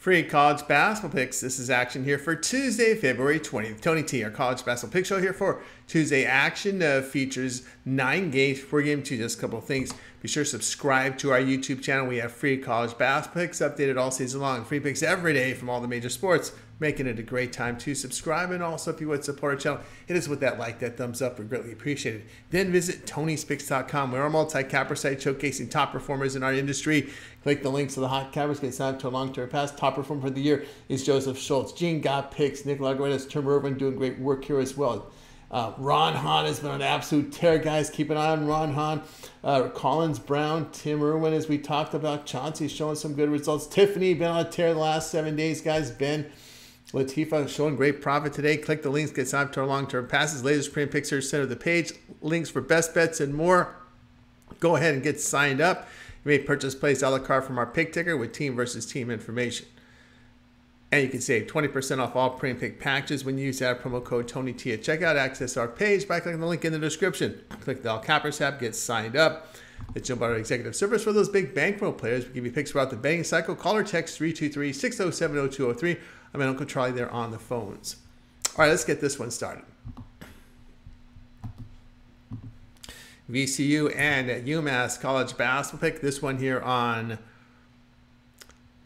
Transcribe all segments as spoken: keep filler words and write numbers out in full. Free college basketball picks. This is action here for Tuesday, February twentieth. Tony T, our college basketball pick show here for Tuesday action. Uh, features nine games. Before we get into just a couple of things, be sure to subscribe to our YouTube channel. We have free college basketball picks updated all season long. Free picks every day from all the major sports, making it a great time to subscribe. And also, if you would support our channel, hit us with that like, that thumbs up. We're greatly appreciated. Then visit Tony Spicks dot com. We're a multi-capper site showcasing top performers in our industry. Click the links to the hot cappers. Get signed up to a long-term pass. Top performer for the year is Joseph Schultz. Gene got picks. Nick Lagueras, Tim Irwin doing great work here as well. Uh, Ron Hahn has been an absolute tear, guys. Keep an eye on Ron Hahn. Uh, Collins Brown, Tim Irwin, as we talked about. Chauncey showing some good results. Tiffany been on a tear the last seven days, guys. Ben Latifah showing great profit today. Click the links, get signed up to our long-term passes. Latest print pictures, center of the page. Links for best bets and more. Go ahead and get signed up. You may purchase plays a la carte from our pick ticker with team versus team information. And you can save twenty percent off all print pick packages when you use our promo code TonyT at checkout. Access our page by clicking the link in the description. Click the All Cappers tab, get signed up. The Jim Bartow Executive Service for those big bankroll players. We give you picks throughout the betting cycle. Call or text three two three, six oh seven, oh two oh three. I'm Uncle Charlie there on the phones. All right, let's get this one started. V C U and UMass college basketball pick. This one here on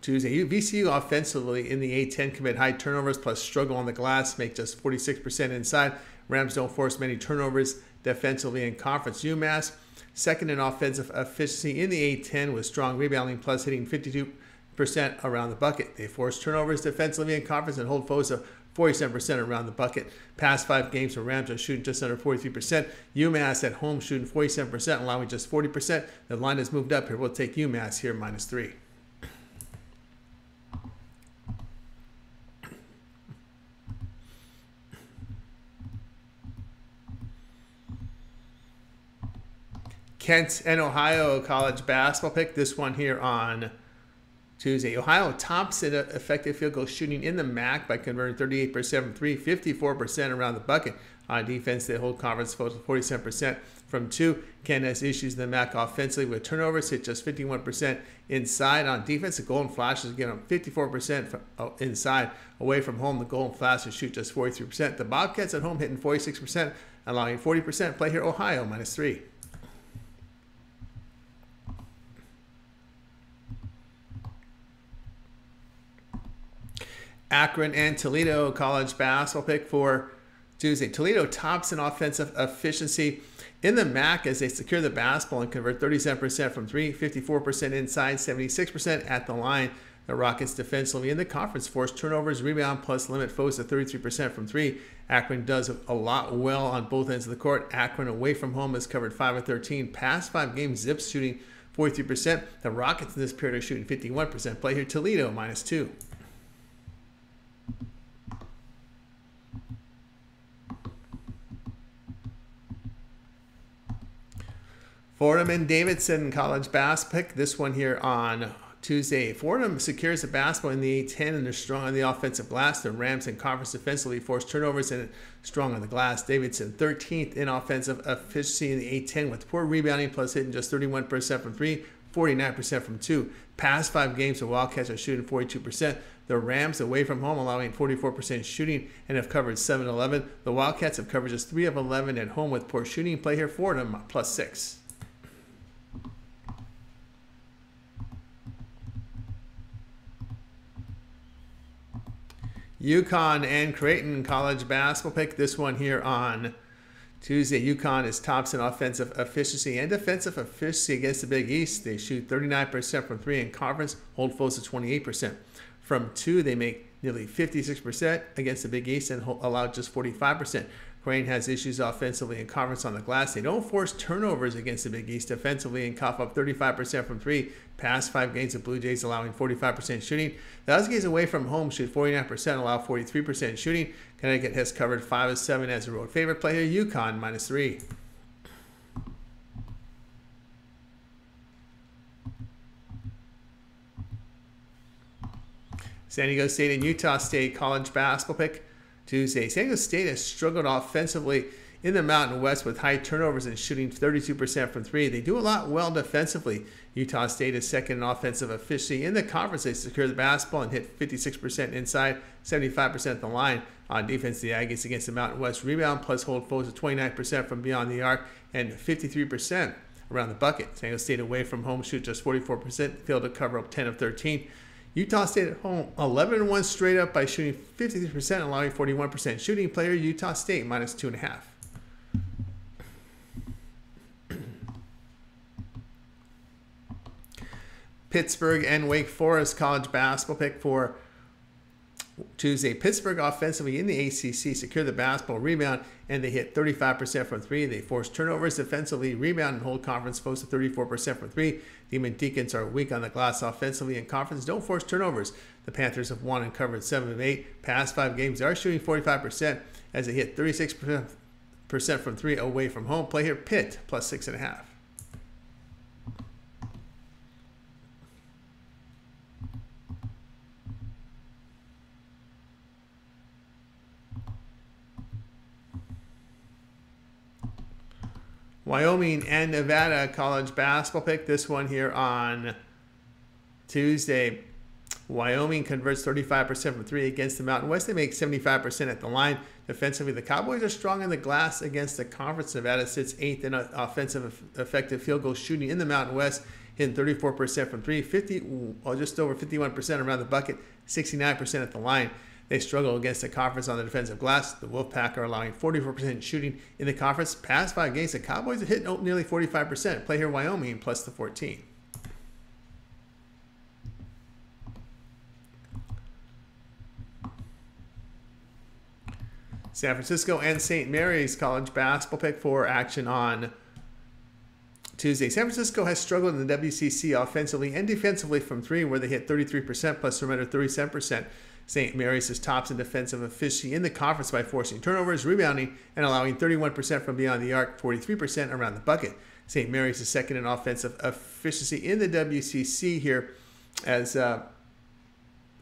Tuesday. V C U offensively in the A ten commit high turnovers plus struggle on the glass, make just forty-six percent inside. Rams don't force many turnovers defensively in conference. UMass second in offensive efficiency in the A ten with strong rebounding plus hitting fifty-two percent around the bucket. They force turnovers defensively in conference and hold foes of forty-seven percent around the bucket. Past five games for Rams are shooting just under forty-three percent. UMass at home shooting forty-seven percent, allowing just forty percent. The line has moved up here. We'll take UMass here, minus three. Kent and Ohio college basketball pick. This one here on Tuesday. Ohio tops in effective field goal shooting in the M A C by converting thirty-eight percent from three, fifty-four percent around the bucket. On defense, they hold conference foes to forty-seven percent from two. Kent has issues in the M A C offensively with turnovers, hit just fifty-one percent inside. On defense, the Golden Flashes get them fifty-four percent inside. Away from home, the Golden Flashes shoot just forty-three percent. The Bobcats at home hitting forty-six percent, allowing forty percent. Play here, Ohio, minus three. Akron and Toledo college basketball pick for Tuesday. Toledo tops in offensive efficiency in the M A C as they secure the basketball and convert thirty-seven percent from three, fifty-four percent inside, seventy-six percent at the line. The Rockets defensively in the conference force turnovers, rebound, plus limit foes to thirty-three percent from three. Akron does a lot well on both ends of the court. Akron away from home has covered five of thirteen. Past five games, Zips shooting forty-three percent. The Rockets in this period are shooting fifty-one percent. Play here, Toledo, minus two. Fordham and Davidson college basketball pick. This one here on Tuesday. Fordham secures the basketball in the A ten and they're strong on the offensive glass. The Rams in conference defensively force turnovers and strong on the glass. Davidson thirteenth in offensive efficiency in the A ten with poor rebounding plus hitting just thirty-one percent from three, forty-nine percent from two. Past five games, the Wildcats are shooting forty-two percent. The Rams away from home allowing forty-four percent shooting and have covered seven of eleven. The Wildcats have covered just three of eleven at home with poor shooting. Play here, Fordham plus six. UConn and Creighton college basketball pick. This one here on Tuesday. UConn is tops in offensive efficiency and defensive efficiency against the Big East. They shoot thirty-nine percent from three in conference, hold foes to twenty-eight percent. From two, they make nearly fifty-six percent against the Big East and allow just forty-five percent. Creighton has issues offensively in conference on the glass. They don't force turnovers against the Big East defensively and cough up thirty-five percent from three. Past five games, the Blue Jays allowing forty-five percent shooting. The Huskies away from home shoot forty-nine percent, allow forty-three percent shooting. Connecticut has covered five of seven as a road favorite. Play here, UConn minus three. San Diego State and Utah State college basketball pick. Tuesday. San Diego State has struggled offensively in the Mountain West with high turnovers and shooting thirty-two percent from three. They do a lot well defensively. Utah State is second in offensive efficiency in the conference. They secure the basketball and hit fifty-six percent inside, seventy-five percent at the line. On defense, the Aggies against the Mountain West rebound plus hold foes at twenty-nine percent from beyond the arc and fifty-three percent around the bucket. San Diego State away from home shoot just forty-four percent, failed to cover up ten of thirteen. Utah State at home, eleven and one straight up by shooting fifty-three percent, allowing forty-one percent. Shooting player, Utah State, minus two and a half. Pittsburgh and Wake Forest college basketball pick for Tuesday. Pittsburgh offensively in the A C C secure the basketball rebound, and they hit thirty-five percent from three. They force turnovers defensively, rebound, and hold conference foes to thirty-four percent from three. Demon Deacons are weak on the glass offensively, and conference don't force turnovers. The Panthers have won and covered seven of eight past five games. They are shooting forty-five percent as they hit thirty-six percent from three away from home. Play here, Pitt plus six and a half. Wyoming and Nevada college basketball pick. This one here on Tuesday. Wyoming converts thirty-five percent from three against the Mountain West. They make seventy-five percent at the line. Defensively, the Cowboys are strong in the glass against the conference. Nevada sits eighth in offensive effective field goal shooting in the Mountain West, hitting thirty-four percent from three, fifty, just over fifty-one percent around the bucket, sixty-nine percent at the line. They struggle against the conference on the defensive glass. The Wolfpack are allowing forty-four percent shooting in the conference. Past five games, the Cowboys have hit nearly forty-five percent. Play here, Wyoming, plus the fourteen. San Francisco and Saint Mary's college basketball pick for action on Tuesday. San Francisco has struggled in the W C C offensively and defensively from three, where they hit thirty-three percent plus surrender thirty-seven percent. Saint Mary's is tops in defensive efficiency in the conference by forcing turnovers, rebounding, and allowing thirty-one percent from beyond the arc, forty-three percent around the bucket. Saint Mary's is second in offensive efficiency in the W C C here as uh,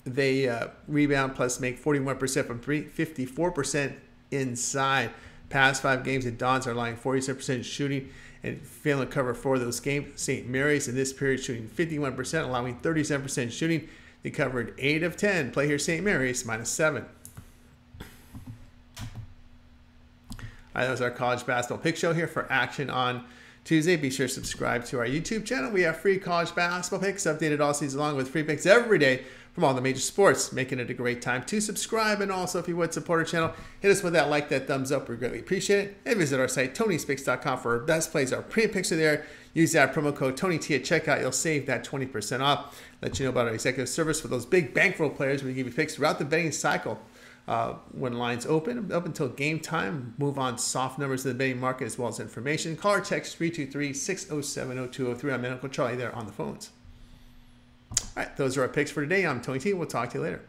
they uh, rebound plus make forty-one percent from three, fifty-four percent inside. Past five games, the Dons are allowing forty-seven percent shooting and failing to cover four of those games. Saint Mary's in this period shooting fifty-one percent, allowing thirty-seven percent shooting. They covered eight of ten. Play here, Saint Mary's, minus seven. All right, that was our college basketball pick show here for action on Tuesday. Be sure to subscribe to our YouTube channel. We have free college basketball picks updated all season long with free picks every day from all the major sports, making it a great time to subscribe. And also, if you would support our channel, hit us with that like, that thumbs up. We greatly appreciate it. And visit our site, Tony Spicks dot com, for our best plays. Our premium picks are there. Use that promo code TONYT at checkout. You'll save that twenty percent off. Let you know about our executive service for those big bankroll players. We give you picks throughout the betting cycle. Uh, when lines open, up until game time, move on soft numbers in the betting market as well as information. Call or text three two three, six oh seven, oh two oh three. I'm Uncle Charlie there on the phones. All right, those are our picks for today. I'm Tony T. We'll talk to you later.